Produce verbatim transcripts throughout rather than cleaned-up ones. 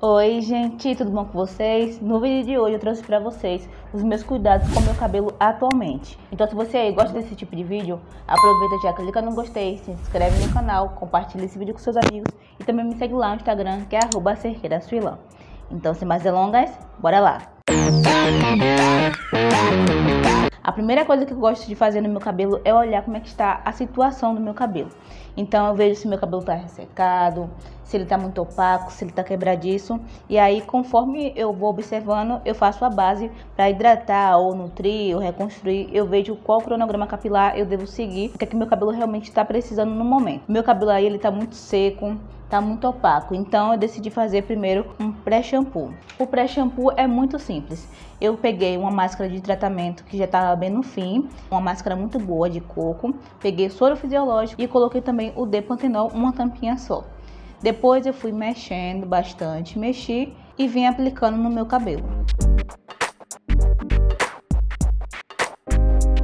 Oi gente, tudo bom com vocês? No vídeo de hoje eu trouxe para vocês os meus cuidados com o meu cabelo atualmente. Então se você aí gosta desse tipo de vídeo, aproveita, já clica no gostei, se inscreve no canal, compartilha esse vídeo com seus amigos e também me segue lá no Instagram, que é arroba cerqueirasuilã. Então sem mais delongas, bora lá! A primeira coisa que eu gosto de fazer no meu cabelo é olhar como é que está a situação do meu cabelo. Então eu vejo se meu cabelo está ressecado, se ele está muito opaco, se ele está quebradiço. E aí conforme eu vou observando, eu faço a base para hidratar ou nutrir ou reconstruir. Eu vejo qual cronograma capilar eu devo seguir, o que é que meu cabelo realmente está precisando no momento. Meu cabelo aí ele está muito seco, tá muito opaco, então eu decidi fazer primeiro um pré-shampoo. O pré-shampoo é muito simples. Eu peguei uma máscara de tratamento que já estava bem no fim, uma máscara muito boa de coco, peguei soro fisiológico e coloquei também o D-Pantenol, uma tampinha só. Depois eu fui mexendo bastante, mexi e vim aplicando no meu cabelo.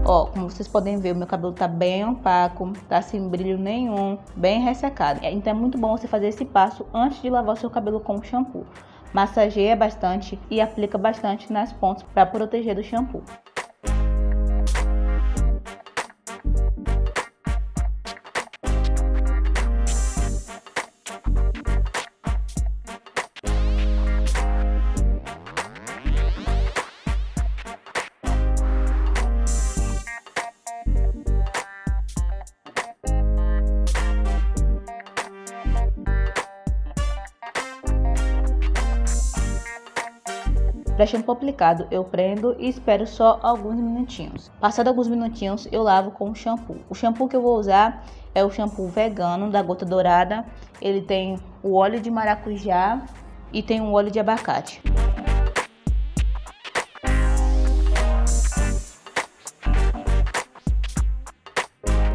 Ó, como vocês podem ver, o meu cabelo tá bem opaco, tá sem brilho nenhum, bem ressecado. Então é muito bom você fazer esse passo antes de lavar o seu cabelo com shampoo. Massageia bastante e aplica bastante nas pontas para proteger do shampoo. Para shampoo aplicado, eu prendo e espero só alguns minutinhos. Passado alguns minutinhos, eu lavo com o shampoo. O shampoo que eu vou usar é o shampoo vegano da Gota Dourada. Ele tem o óleo de maracujá e tem o óleo de abacate.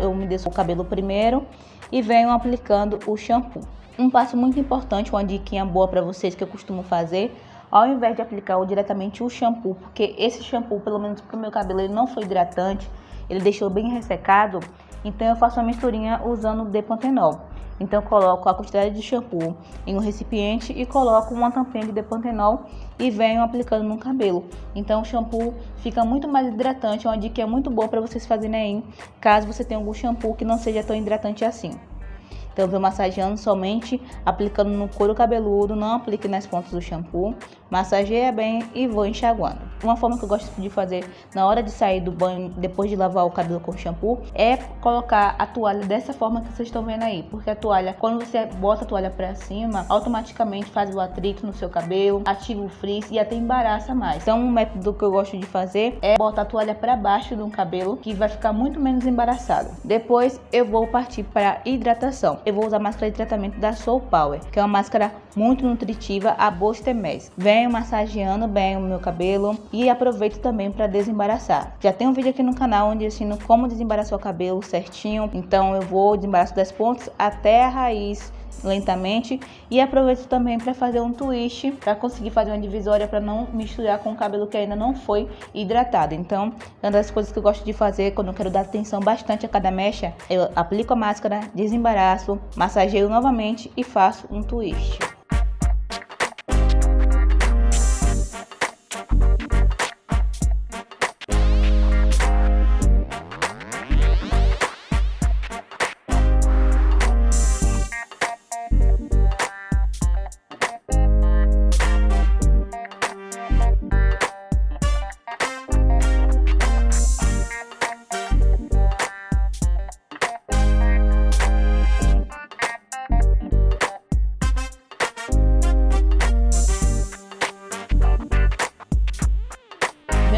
Eu umedeço o cabelo primeiro e venho aplicando o shampoo. Um passo muito importante, uma diquinha boa para vocês que eu costumo fazer, ao invés de aplicar diretamente o shampoo, porque esse shampoo, pelo menos para o meu cabelo, ele não foi hidratante, ele deixou bem ressecado, então eu faço uma misturinha usando o D-Pantenol. Então eu coloco a quantidade de shampoo em um recipiente e coloco uma tampinha de D-Pantenol e venho aplicando no cabelo. Então o shampoo fica muito mais hidratante, é uma dica muito boa para vocês fazerem aí, caso você tenha algum shampoo que não seja tão hidratante assim. Então eu venho massageando somente, aplicando no couro cabeludo, não aplique nas pontas do shampoo. Massageia bem e vou enxaguando. Uma forma que eu gosto de fazer na hora de sair do banho, depois de lavar o cabelo com shampoo, é colocar a toalha dessa forma que vocês estão vendo aí. Porque a toalha, quando você bota a toalha pra cima, automaticamente faz o atrito no seu cabelo, ativa o frizz e até embaraça mais. Então um método que eu gosto de fazer é botar a toalha pra baixo do cabelo, que vai ficar muito menos embaraçado. Depois eu vou partir para hidratação. Eu vou usar a máscara de tratamento da Soul Power, que é uma máscara muito nutritiva, a Booster Mask. Venho massageando bem o meu cabelo e aproveito também para desembaraçar. Já tem um vídeo aqui no canal onde eu ensino como desembaraçar o cabelo certinho. Então eu vou desembaraço das pontas até a raiz lentamente e aproveito também para fazer um twist, para conseguir fazer uma divisória para não misturar com o cabelo que ainda não foi hidratado. Então é uma das coisas que eu gosto de fazer quando eu quero dar atenção bastante a cada mecha, eu aplico a máscara, desembaraço, massageio novamente e faço um twist.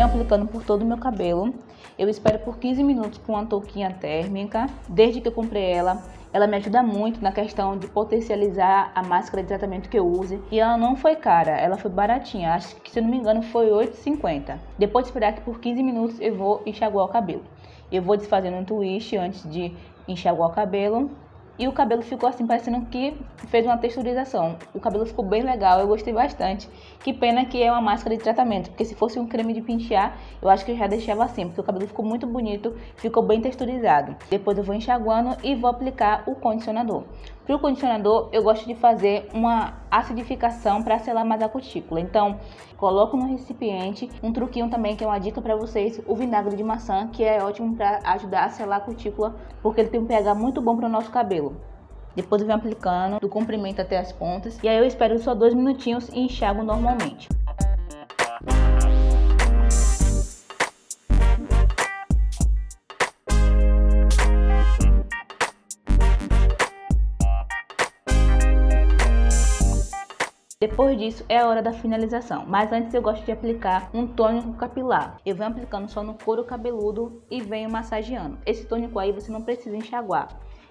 Aplicando por todo o meu cabelo, eu espero por quinze minutos com uma touquinha térmica. Desde que eu comprei ela, ela me ajuda muito na questão de potencializar a máscara de tratamento que eu use. E ela não foi cara, ela foi baratinha, acho que, se não me engano, foi oito reais e cinquenta centavos. Depois de esperar que por quinze minutos eu vou enxaguar o cabelo. Eu vou desfazendo um twist antes de enxaguar o cabelo. E o cabelo ficou assim, parecendo que fez uma texturização. O cabelo ficou bem legal, eu gostei bastante. Que pena que é uma máscara de tratamento, porque se fosse um creme de pentear, eu acho que eu já deixava assim, porque o cabelo ficou muito bonito, ficou bem texturizado. Depois eu vou enxaguando e vou aplicar o condicionador. Para o condicionador, eu gosto de fazer uma acidificação para selar mais a cutícula. Então, coloco no recipiente. Um truquinho também, que é uma dica para vocês, o vinagre de maçã, que é ótimo para ajudar a selar a cutícula, porque ele tem um pH muito bom para o nosso cabelo. Depois eu venho aplicando do comprimento até as pontas. E aí eu espero só dois minutinhos e enxago normalmente. Depois disso é a hora da finalização, mas antes eu gosto de aplicar um tônico capilar. Eu venho aplicando só no couro cabeludo e venho massageando. Esse tônico aí você não precisa enxaguar,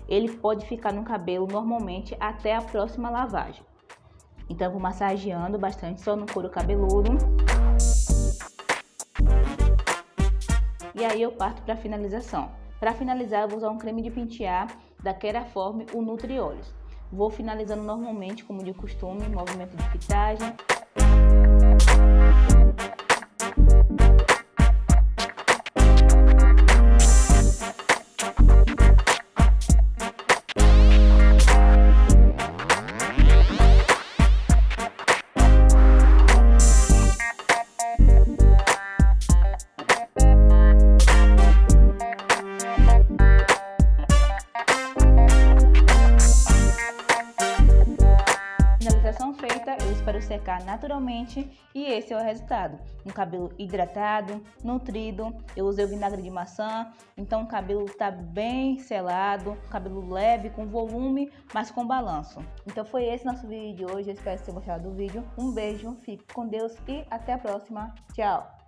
ele pode ficar no cabelo normalmente até a próxima lavagem. Então eu vou massageando bastante só no couro cabeludo. E aí eu parto para a finalização. Para finalizar eu vou usar um creme de pentear da Queraforme, o Nutriolhos. Vou finalizando normalmente, como de costume, movimento de fitagem. Para secar naturalmente, e esse é o resultado: um cabelo hidratado, nutrido. Eu usei o vinagre de maçã, então o cabelo tá bem selado, cabelo leve, com volume, mas com balanço. Então foi esse nosso vídeo de hoje. Eu espero que vocês tenham gostado do vídeo. Um beijo, fique com Deus e até a próxima. Tchau!